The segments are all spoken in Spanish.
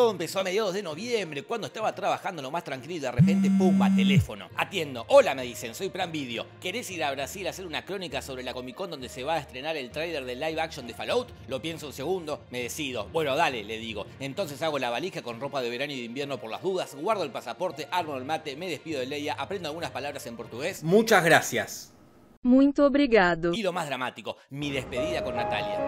Todo empezó a mediados de noviembre, cuando estaba trabajando lo más tranquilo y de repente, ¡pum!, a teléfono. Atiendo. Hola, me dicen, soy Prime Video. ¿Querés ir a Brasil a hacer una crónica sobre la Comic Con donde se va a estrenar el tráiler del live action de Fallout? Lo pienso un segundo, me decido. Bueno, dale, le digo. Entonces hago la valija con ropa de verano y de invierno por las dudas, guardo el pasaporte, armo el mate, me despido de Leia, aprendo algunas palabras en portugués. Muchas gracias. Muito obrigado. Y lo más dramático, mi despedida con Natalia.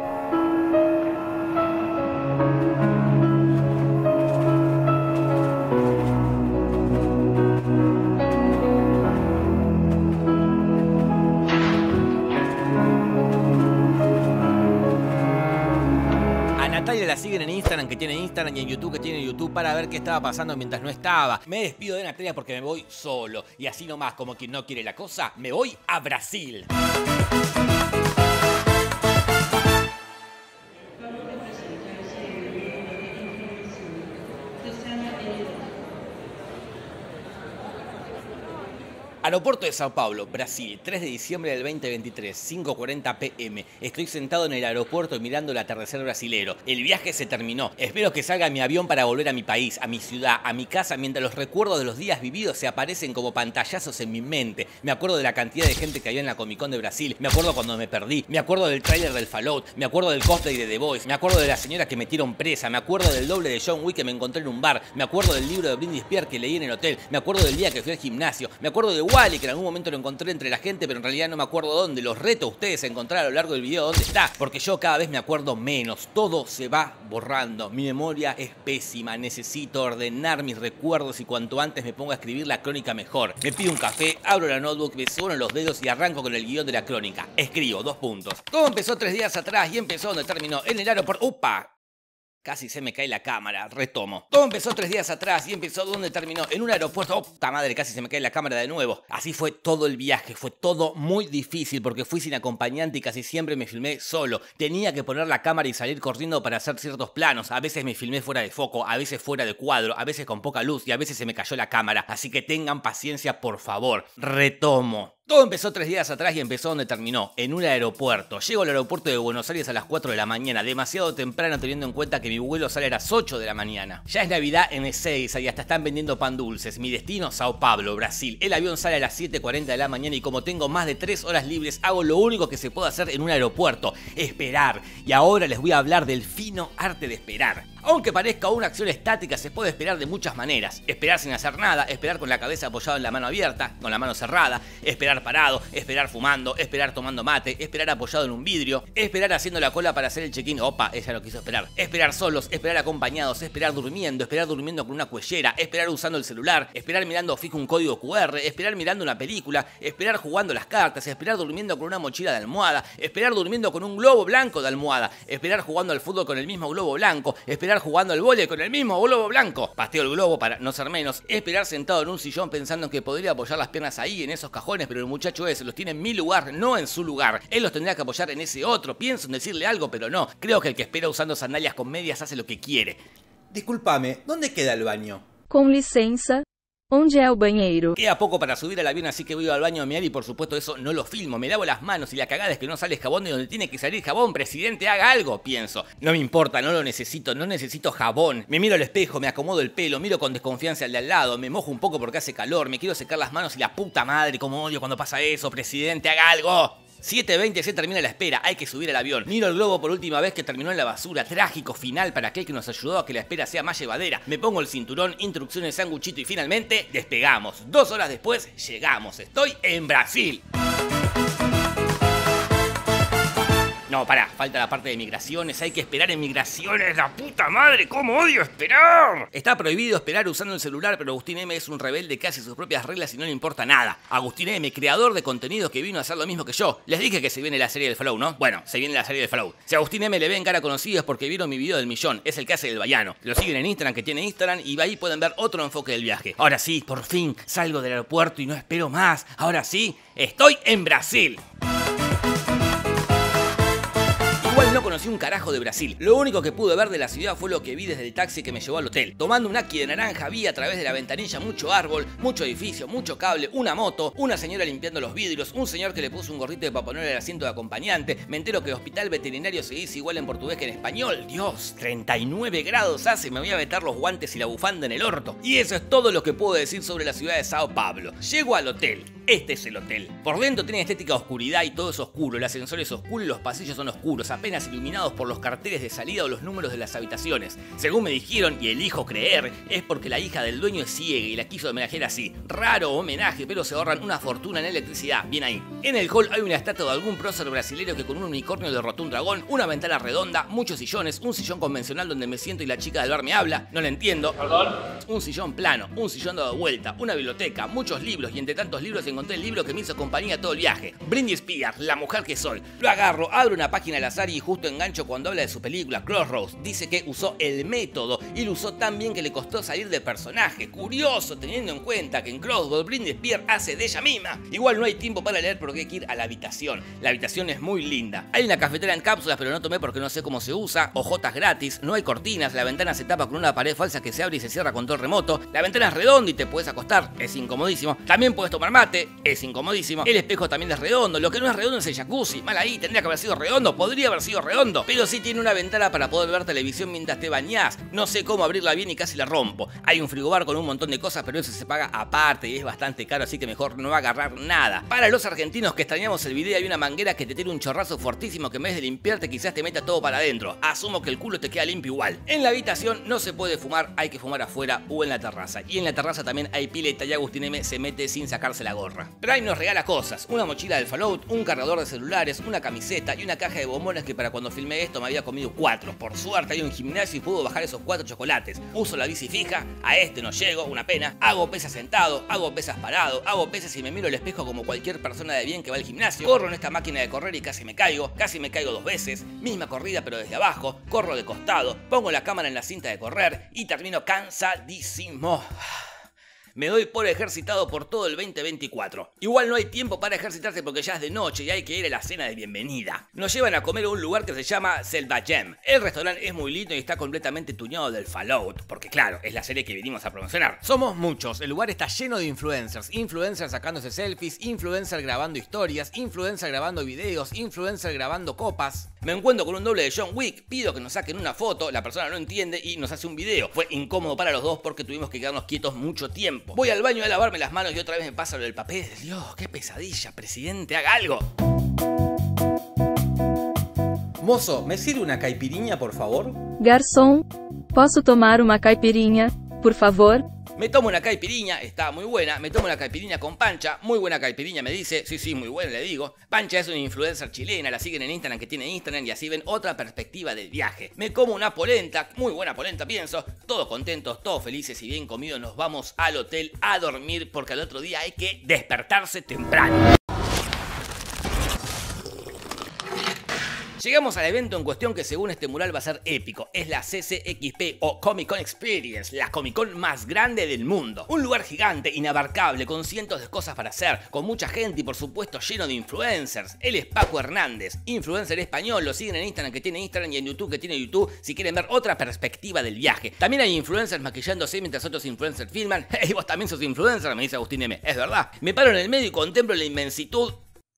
La siguen en Instagram, que tienen Instagram, y en YouTube, que tienen YouTube, para ver qué estaba pasando mientras no estaba. Me despido de Natalia porque me voy solo. Y así nomás, como quien no quiere la cosa, me voy a Brasil. Aeropuerto de Sao Paulo, Brasil, 3 de diciembre del 2023, 5:40 p.m. Estoy sentado en el aeropuerto mirando el atardecer brasilero. El viaje se terminó. Espero que salga mi avión para volver a mi país, a mi ciudad, a mi casa, mientras los recuerdos de los días vividos se aparecen como pantallazos en mi mente. Me acuerdo de la cantidad de gente que había en la Comic Con de Brasil. Me acuerdo cuando me perdí. Me acuerdo del tráiler del Fallout. Me acuerdo del cosplay de The Boys. Me acuerdo de la señora que metieron presa. Me acuerdo del doble de John Wick que me encontré en un bar. Me acuerdo del libro de Britney Spears que leí en el hotel. Me acuerdo del día que fui al gimnasio. Me acuerdo de Wally, que en algún momento lo encontré entre la gente, pero en realidad no me acuerdo dónde. Los reto a ustedes a encontrar a lo largo del video dónde está, porque yo cada vez me acuerdo menos. Todo se va borrando. Mi memoria es pésima. Necesito ordenar mis recuerdos y cuanto antes me ponga a escribir la crónica mejor. Me pido un café, abro la notebook, me sueno los dedos y arranco con el guión de la crónica. Escribo, 2 puntos. Todo empezó 3 días atrás y empezó donde terminó, en el aeropuerto. ¡Upa! Casi se me cae la cámara, retomo. Todo empezó 3 días atrás y empezó donde terminó, en un aeropuerto. ¡Oh, puta madre! Casi se me cae la cámara de nuevo. Así fue todo el viaje, fue todo muy difícil porque fui sin acompañante y casi siempre me filmé solo. Tenía que poner la cámara y salir corriendo para hacer ciertos planos. A veces me filmé fuera de foco, a veces fuera de cuadro, a veces con poca luz y a veces se me cayó la cámara. Así que tengan paciencia, por favor. Retomo. Todo empezó 3 días atrás y empezó donde terminó, en un aeropuerto. Llego al aeropuerto de Buenos Aires a las 4 de la mañana, demasiado temprano teniendo en cuenta que mi vuelo sale a las 8 de la mañana. Ya es Navidad en Ezeiza y hasta están vendiendo pan dulces. Mi destino, Sao Paulo, Brasil. El avión sale a las 7:40 de la mañana y como tengo más de 3 horas libres, hago lo único que se puede hacer en un aeropuerto, esperar. Y ahora les voy a hablar del fino arte de esperar. Aunque parezca una acción estática, se puede esperar de muchas maneras. Esperar sin hacer nada, esperar con la cabeza apoyada en la mano abierta, con la mano cerrada, esperar parado, esperar fumando, esperar tomando mate, esperar apoyado en un vidrio, esperar haciendo la cola para hacer el check-in. Opa, ella no quiso esperar. Esperar solos, esperar acompañados, esperar durmiendo con una cuellera, esperar usando el celular, esperar mirando fijo un código QR, esperar mirando una película, esperar jugando las cartas, esperar durmiendo con una mochila de almohada, esperar durmiendo con un globo blanco de almohada, esperar jugando al fútbol con el mismo globo blanco, esperar jugando al vóley con el mismo globo blanco, pasteo el globo para no ser menos, esperar sentado en un sillón pensando en que podría apoyar las piernas ahí en esos cajones, pero el muchacho ese los tiene en mi lugar, no en su lugar, él los tendría que apoyar en ese otro, pienso en decirle algo pero no, creo que el que espera usando sandalias con medias hace lo que quiere. Discúlpame, ¿dónde queda el baño? Con licencia. ¿Dónde es el bañero? Queda poco para subir al avión, así que voy al baño a mirar y por supuesto eso no lo filmo. Me lavo las manos y la cagada es que no sale jabón de donde tiene que salir jabón. Presidente, haga algo, pienso. No me importa, no lo necesito, no necesito jabón. Me miro al espejo, me acomodo el pelo, miro con desconfianza al de al lado, me mojo un poco porque hace calor, me quiero secar las manos y la puta madre, cómo odio cuando pasa eso. Presidente, haga algo. 7:20 se termina la espera, hay que subir al avión. Miro el globo por última vez que terminó en la basura. Trágico final para aquel que nos ayudó a que la espera sea más llevadera. Me pongo el cinturón, instrucciones, sanguchito y finalmente despegamos. 2 horas después llegamos. Estoy en Brasil. No, pará, falta la parte de migraciones, hay que esperar en migraciones, la puta madre, cómo odio esperar. Está prohibido esperar usando el celular, pero Agustín M. es un rebelde que hace sus propias reglas y no le importa nada. Agustín M., creador de contenidos que vino a hacer lo mismo que yo. Les dije que se viene la serie del Fallout, ¿no? Bueno, se viene la serie del Fallout. Si a Agustín M. le ven cara conocida es porque vieron mi video del millón, es el que hace el baiano. Lo siguen en Instagram, que tiene Instagram, y ahí pueden ver otro enfoque del viaje. Ahora sí, por fin, salgo del aeropuerto y no espero más. Ahora sí, estoy en Brasil. igual no conocí un carajo de Brasil. Lo único que pude ver de la ciudad fue lo que vi desde el taxi que me llevó al hotel. Tomando un aqui de naranja vi a través de la ventanilla mucho árbol, mucho edificio, mucho cable, una moto, una señora limpiando los vidrios, un señor que le puso un gorrito de Papá Noel al asiento de acompañante. Me entero que hospital veterinario se dice igual en portugués que en español. Dios, 39 grados hace, me voy a meter los guantes y la bufanda en el orto. Y eso es todo lo que puedo decir sobre la ciudad de Sao Paulo. Llego al hotel. Este es el hotel. Por dentro tiene estética oscuridad y todo es oscuro. El ascensor es oscuro y los pasillos son oscuros, apenas iluminados por los carteles de salida o los números de las habitaciones. Según me dijeron, y elijo creer, es porque la hija del dueño es ciega y la quiso homenajear así. Raro homenaje, pero se ahorran una fortuna en electricidad. Bien ahí. En el hall hay una estatua de algún prócer brasileño que con un unicornio derrotó un dragón, una ventana redonda, muchos sillones, un sillón convencional donde me siento y la chica del bar me habla. No la entiendo. ¿Perdón? Un sillón plano, un sillón dado vuelta, una biblioteca, muchos libros y entre tantos libros encontré el libro que me hizo compañía todo el viaje. Britney Spears, La mujer que soy. Lo agarro, abro una página al azar y justo engancho cuando habla de su película, Crossroads. Dice que usó el método y lo usó tan bien que le costó salir de personaje. Curioso, teniendo en cuenta que en Crossroads Britney Spears hace de ella misma. Igual no hay tiempo para leer porque hay que ir a la habitación. La habitación es muy linda. Hay una cafetera en cápsulas pero no tomé porque no sé cómo se usa. Hojotas gratis, no hay cortinas, la ventana se tapa con una pared falsa que se abre y se cierra con control remoto. La ventana es redonda y te puedes acostar, es incomodísimo. También puedes tomar mate, es incomodísimo. El espejo también es redondo. Lo que no es redondo es el jacuzzi. Mal ahí, tendría que haber sido redondo. Podría haber sido redondo. Pero sí tiene una ventana para poder ver televisión mientras te bañás. No sé cómo abrirla bien y casi la rompo. Hay un frigobar con un montón de cosas, pero eso se paga aparte y es bastante caro, así que mejor no agarrar nada. Para los argentinos que extrañamos el video, hay una manguera que te tira un chorrazo fortísimo que en vez de limpiarte quizás te meta todo para adentro. Asumo que el culo te queda limpio igual. En la habitación no se puede fumar, hay que fumar afuera o en la terraza. Y en la terraza también hay pileta y Agustín M. se mete sin sacarse la gorra. Prime nos regala cosas, una mochila del Fallout, un cargador de celulares, una camiseta y una caja de bombones que para cuando filmé esto me había comido 4. Por suerte hay un gimnasio y puedo bajar esos 4 chocolates. Uso la bici fija, a este no llego, una pena. Hago pesas sentado, hago pesas parado, hago pesas y me miro al espejo como cualquier persona de bien que va al gimnasio. Corro en esta máquina de correr y casi me caigo 2 veces. Misma corrida pero desde abajo, corro de costado, pongo la cámara en la cinta de correr y termino cansadísimo. Me doy por ejercitado por todo el 2024. Igual no hay tiempo para ejercitarse porque ya es de noche y hay que ir a la cena de bienvenida. Nos llevan a comer a un lugar que se llama Selvagem. El restaurante es muy lindo y está completamente tuñado del Fallout, porque claro, es la serie que vinimos a promocionar. Somos muchos, el lugar está lleno de influencers. Influencers sacándose selfies, influencers grabando historias, influencers grabando videos, influencers grabando copas. Me encuentro con un doble de John Wick, pido que nos saquen una foto, la persona no entiende y nos hace un video. Fue incómodo para los dos porque tuvimos que quedarnos quietos mucho tiempo. Voy al baño a lavarme las manos y otra vez me pasa lo del papel. Dios, qué pesadilla, presidente, haga algo. Mozo, ¿me sirve una caipirinha, por favor? Garçom, ¿puedo tomar una caipirinha, por favor? Me tomo una caipirinha, está muy buena. Me tomo una caipirinha con Pancha, muy buena caipirinha, me dice. Sí, muy buena, le digo. Pancha es una influencer chilena, la siguen en Instagram, que tiene Instagram, y así ven otra perspectiva del viaje. Me como una polenta, muy buena polenta, pienso. Todos contentos, todos felices y bien comidos. Nos vamos al hotel a dormir porque al otro día hay que despertarse temprano. Llegamos al evento en cuestión que según este mural va a ser épico. Es la CCXP o Comic Con Experience, la Comic Con más grande del mundo. Un lugar gigante, inabarcable, con cientos de cosas para hacer, con mucha gente y por supuesto lleno de influencers. Él es Paco Hernández, influencer español, lo siguen en Instagram que tiene Instagram y en YouTube que tiene YouTube si quieren ver otra perspectiva del viaje. También hay influencers maquillándose mientras otros influencers filman. Hey, vos también sos influencer, me dice Agustín M., es verdad. Me paro en el medio y contemplo la inmensitud.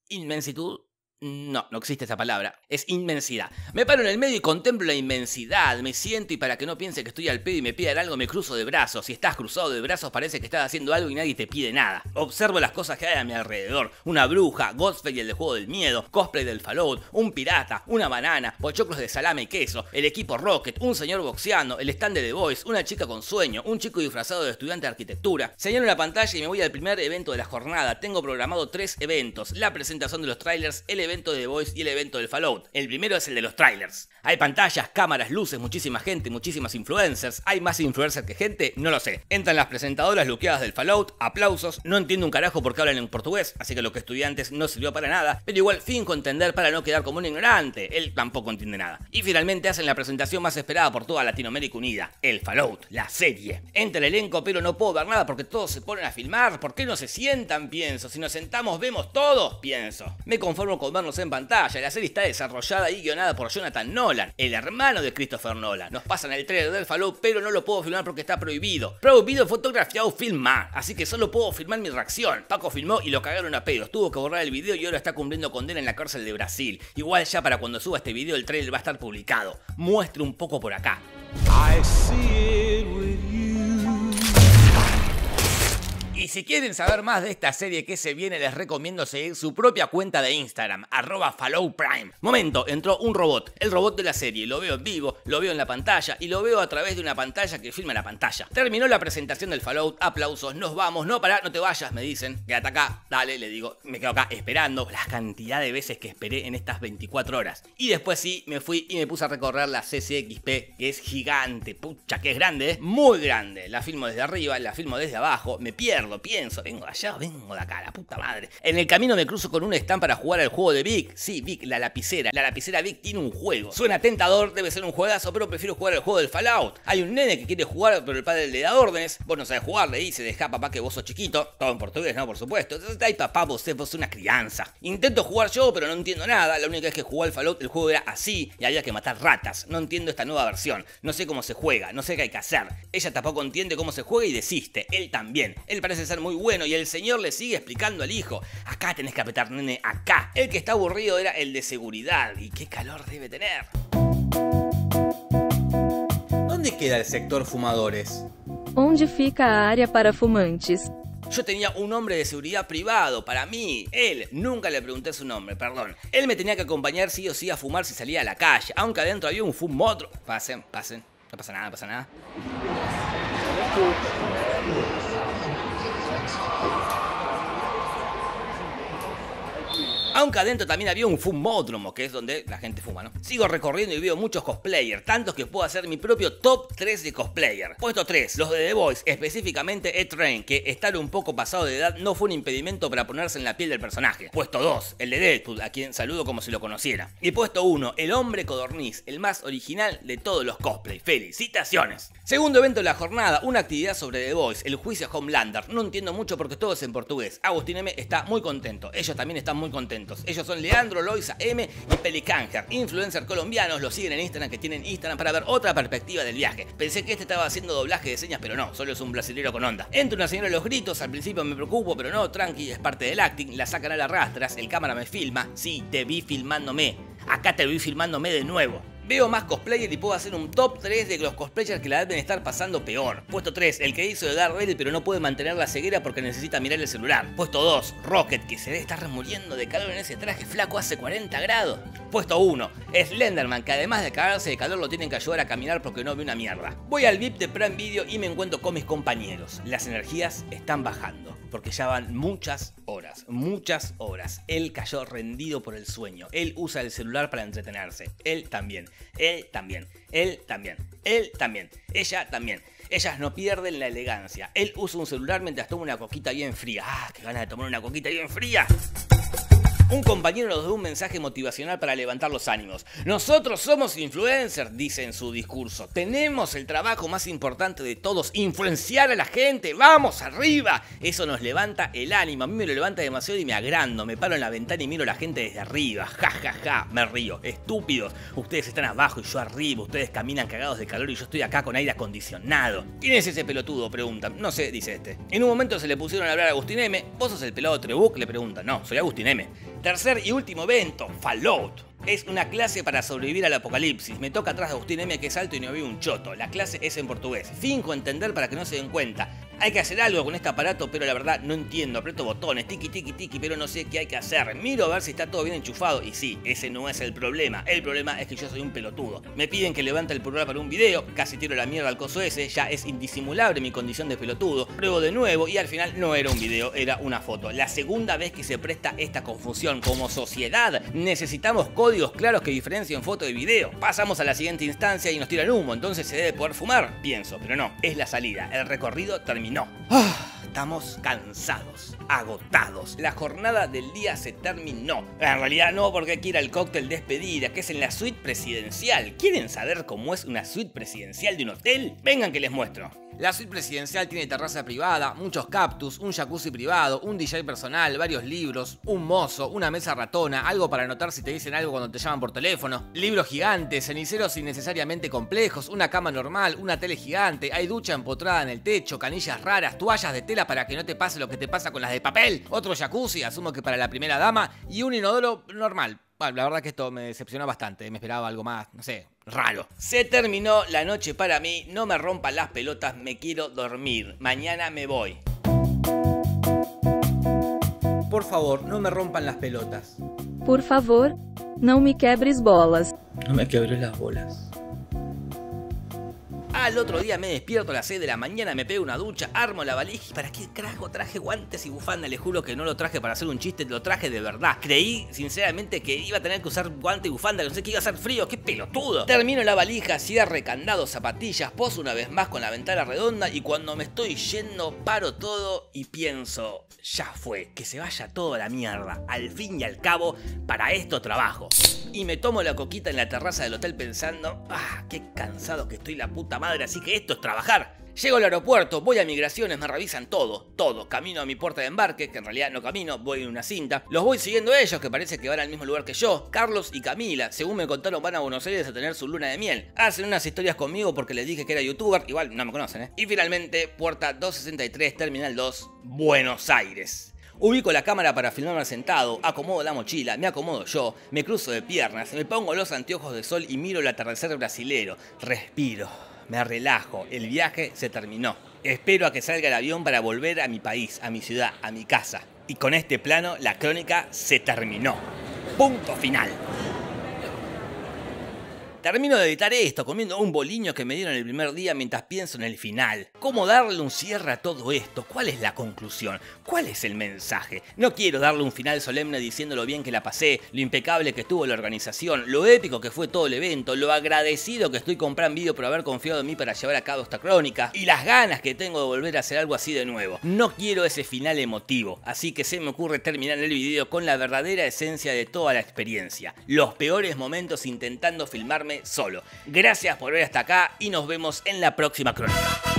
¿Inmensitud? No, no existe esa palabra, es inmensidad. Me paro en el medio y contemplo la inmensidad, me siento y para que no piense que estoy al pedo y me pidan algo me cruzo de brazos. Si estás cruzado de brazos parece que estás haciendo algo y nadie te pide nada. Observo las cosas que hay a mi alrededor, una bruja, Ghostface el de Juego del Miedo, cosplay del Fallout, un pirata, una banana, pochoclos de salame y queso, el equipo Rocket, un señor boxeando, el stand de The Voice, una chica con sueño, un chico disfrazado de estudiante de arquitectura. Señalo la pantalla y me voy al primer evento de la jornada. Tengo programado 3 eventos, la presentación de los trailers, el evento de The Boys y el evento del Fallout. El primero es el de los trailers. Hay pantallas, cámaras, luces, muchísima gente, muchísimas influencers. ¿Hay más influencers que gente? No lo sé. Entran las presentadoras luqueadas del Fallout, aplausos. No entiendo un carajo porque hablan en portugués, así que lo que estudié antes no sirvió para nada, pero igual finjo entender para no quedar como un ignorante. Él tampoco entiende nada. Y finalmente hacen la presentación más esperada por toda Latinoamérica Unida, el Fallout, la serie. Entra el elenco, pero no puedo ver nada porque todos se ponen a filmar. ¿Por qué no se sientan? Pienso. Si nos sentamos, vemos todos, pienso. Me conformo con vernos en pantalla. La serie está desarrollada y guionada por Jonathan Nolan, el hermano de Christopher Nolan. Nos pasan el trailer del Fallout, pero no lo puedo filmar porque está prohibido. Prohibido fotografiar o filmar, así que solo puedo filmar mi reacción. Paco filmó y lo cagaron a pedos, tuvo que borrar el video y ahora está cumpliendo condena en la cárcel de Brasil. Igual ya para cuando suba este video el trailer va a estar publicado. Muestro un poco por acá. Y si quieren saber más de esta serie que se viene, les recomiendo seguir su propia cuenta de Instagram, @FalloutPrime. Momento, entró un robot, el robot de la serie. Lo veo en vivo, lo veo en la pantalla y lo veo a través de una pantalla que filma la pantalla. Terminó la presentación del Fallout, aplausos, nos vamos, no pará, no te vayas, me dicen. Quédate acá, dale, le digo, me quedo acá esperando. La cantidad de veces que esperé en estas 24 horas. Y después sí, me fui y me puse a recorrer la CCXP, que es gigante, pucha, que es grande, ¿eh? Muy grande. La filmo desde arriba, la filmo desde abajo, me pierdo. Pienso, vengo de allá, vengo de acá, la puta madre. En el camino me cruzo con un stand para jugar al juego de Vic. Sí, Vic, la lapicera. La lapicera Vic tiene un juego. Suena tentador, debe ser un juegazo, pero prefiero jugar al juego del Fallout. Hay un nene que quiere jugar, pero el padre le da órdenes. Vos no sabés jugar, le dice, dejá papá que vos sos chiquito. Todo en portugués, ¿no? Por supuesto. Ay papá, vos sos una crianza. Intento jugar yo, pero no entiendo nada. La única vez que jugué al Fallout, el juego era así y había que matar ratas. No entiendo esta nueva versión. No sé cómo se juega, no sé qué hay que hacer. Ella tampoco entiende cómo se juega y desiste. Él también. Él parece ser muy bueno y el señor le sigue explicando al hijo. Acá tenés que apretar, nene, acá. El que está aburrido era el de seguridad. Y qué calor debe tener. ¿Dónde queda el sector fumadores? ¿Dónde fica la área para fumantes? Yo tenía un hombre de seguridad privado, para mí. Él, nunca le pregunté su nombre, perdón. Él me tenía que acompañar sí o sí a fumar si salía a la calle, aunque adentro había un fumotro. Pasen, pasen, no pasa nada, no pasa nada. Aunque adentro también había un fumódromo, que es donde la gente fuma, ¿no? Sigo recorriendo y veo muchos cosplayers, tantos que puedo hacer mi propio top 3 de cosplayer. Puesto 3, los de The Voice, específicamente E-Train, que estar un poco pasado de edad no fue un impedimento para ponerse en la piel del personaje. Puesto 2, el de Deadpool, a quien saludo como si lo conociera. Y puesto 1, el hombre codorniz, el más original de todos los cosplay. ¡Felicitaciones! Segundo evento de la jornada, una actividad sobre The Voice, el juicio a Homelander. No entiendo mucho porque todo es en portugués. Agustín M. está muy contento, ellos también están muy contentos. Ellos son Leandro, Loisa, M. y Pelicánger, influencers colombianos. Los siguen en Instagram, que tienen Instagram para ver otra perspectiva del viaje. Pensé que este estaba haciendo doblaje de señas, pero no, solo es un brasilero con onda. Entra una señora a los gritos, al principio me preocupo, pero no, tranqui, es parte del acting. La sacan a las rastras, el cámara me filma. Sí, te vi filmándome. Acá te vi filmándome de nuevo. Veo más cosplayer y puedo hacer un top 3 de los cosplayers que la deben estar pasando peor. Puesto 3, el que hizo de Daredevil pero no puede mantener la ceguera porque necesita mirar el celular. Puesto 2, Rocket, que se debe estar muriendo de calor en ese traje flaco, hace 40 grados. Puesto 1, Slenderman, que además de cagarse de calor lo tienen que ayudar a caminar porque no ve una mierda. Voy al VIP de Prime Video y me encuentro con mis compañeros. Las energías están bajando porque ya van muchas horas. Él cayó rendido por el sueño. Él usa el celular para entretenerse. Él también. Él también, él también, él también, ella también. Ellas no pierden la elegancia. Él usa un celular mientras toma una coquita bien fría. ¡Ah, qué ganas de tomar una coquita bien fría! Un compañero nos dio un mensaje motivacional para levantar los ánimos. Nosotros somos influencers, dice en su discurso. Tenemos el trabajo más importante de todos, influenciar a la gente. ¡Vamos arriba! Eso nos levanta el ánimo. A mí me lo levanta demasiado y me agrando. Me paro en la ventana y miro a la gente desde arriba. Ja, ja, ja. Me río. Estúpidos. Ustedes están abajo y yo arriba. Ustedes caminan cagados de calor y yo estoy acá con aire acondicionado. ¿Quién es ese pelotudo?, preguntan. No sé, dice este. En un momento se le pusieron a hablar a Agustín M. ¿Vos sos el pelado Trebuch?, le preguntan. No, soy Agustín M. Tercer y último evento, Fallout. Es una clase para sobrevivir al apocalipsis. Me toca atrás de Agustín M., que es alto y no veo un choto. La clase es en portugués. Finjo entender para que no se den cuenta. Hay que hacer algo con este aparato, pero la verdad no entiendo. Aprieto botones, tiki, tiki, tiki, pero no sé qué hay que hacer. Miro a ver si está todo bien enchufado. Y sí, ese no es el problema. El problema es que yo soy un pelotudo. Me piden que levante el pulgar para un video. Casi tiro la mierda al coso ese. Ya es indisimulable mi condición de pelotudo. Pruebo de nuevo y al final no era un video, era una foto. La segunda vez que se presta esta confusión. Como sociedad necesitamos códigos claros que diferencien foto y video. Pasamos a la siguiente instancia y nos tiran humo. Entonces se debe poder fumar, pienso. Pero no, es la salida. El recorrido termina. No. Estamos cansados, agotados. La jornada del día se terminó. En realidad no, porque hay que ir al cóctel despedida, que es en la suite presidencial. ¿Quieren saber cómo es una suite presidencial de un hotel? Vengan que les muestro. La suite presidencial tiene terraza privada, muchos cactus, un jacuzzi privado, un DJ personal, varios libros, un mozo, una mesa ratona, algo para anotar si te dicen algo cuando te llaman por teléfono, libros gigantes, ceniceros innecesariamente complejos, una cama normal, una tele gigante, hay ducha empotrada en el techo, canillas raras, toallas de tela para que no te pase lo que te pasa con las de papel, otro jacuzzi, asumo que para la primera dama, y un inodoro normal. Bueno, la verdad que esto me decepcionó bastante, me esperaba algo más, no sé, raro. Se terminó la noche para mí, no me rompan las pelotas, me quiero dormir, mañana me voy. Por favor, no me rompan las pelotas. Por favor, no me quebres bolas. No me quebres las bolas. Al otro día me despierto a las 6 de la mañana, me pego una ducha, armo la valija y ¿para qué carajo traje guantes y bufanda? Les juro que no lo traje para hacer un chiste, lo traje de verdad. Creí sinceramente que iba a tener que usar guante y bufanda, no sé, que iba a hacer frío, qué pelotudo. Termino la valija, cierre, candado, zapatillas, poso una vez más con la ventana redonda y cuando me estoy yendo paro todo y pienso, ya fue, que se vaya todo a la mierda. Al fin y al cabo, para esto trabajo. Y me tomo la coquita en la terraza del hotel pensando, ah, qué cansado que estoy la puta madre, así que esto es trabajar. Llego al aeropuerto, voy a migraciones, me revisan todo. Camino a mi puerta de embarque, que en realidad no camino, voy en una cinta. Los voy siguiendo ellos, que parece que van al mismo lugar que yo. Carlos y Camila, según me contaron, van a Buenos Aires a tener su luna de miel. Hacen unas historias conmigo porque les dije que era youtuber, igual no me conocen, ¿eh? Y finalmente, puerta 263, terminal 2, Buenos Aires. Ubico la cámara para filmarme sentado, acomodo la mochila, me acomodo yo, me cruzo de piernas, me pongo los anteojos de sol y miro el atardecer brasilero. Respiro, me relajo, el viaje se terminó. Espero a que salga el avión para volver a mi país, a mi ciudad, a mi casa. Y con este plano, la crónica se terminó. Punto final. Termino de editar esto comiendo un boliño que me dieron el primer día mientras pienso en el final. ¿Cómo darle un cierre a todo esto? ¿Cuál es la conclusión? ¿Cuál es el mensaje? No quiero darle un final solemne diciendo lo bien que la pasé, lo impecable que estuvo la organización, lo épico que fue todo el evento, lo agradecido que estoy con Prime Video por haber confiado en mí para llevar a cabo esta crónica y las ganas que tengo de volver a hacer algo así de nuevo. No quiero ese final emotivo, así que se me ocurre terminar el video con la verdadera esencia de toda la experiencia. Los peores momentos intentando filmarme solo. Gracias por ver hasta acá y nos vemos en la próxima crónica.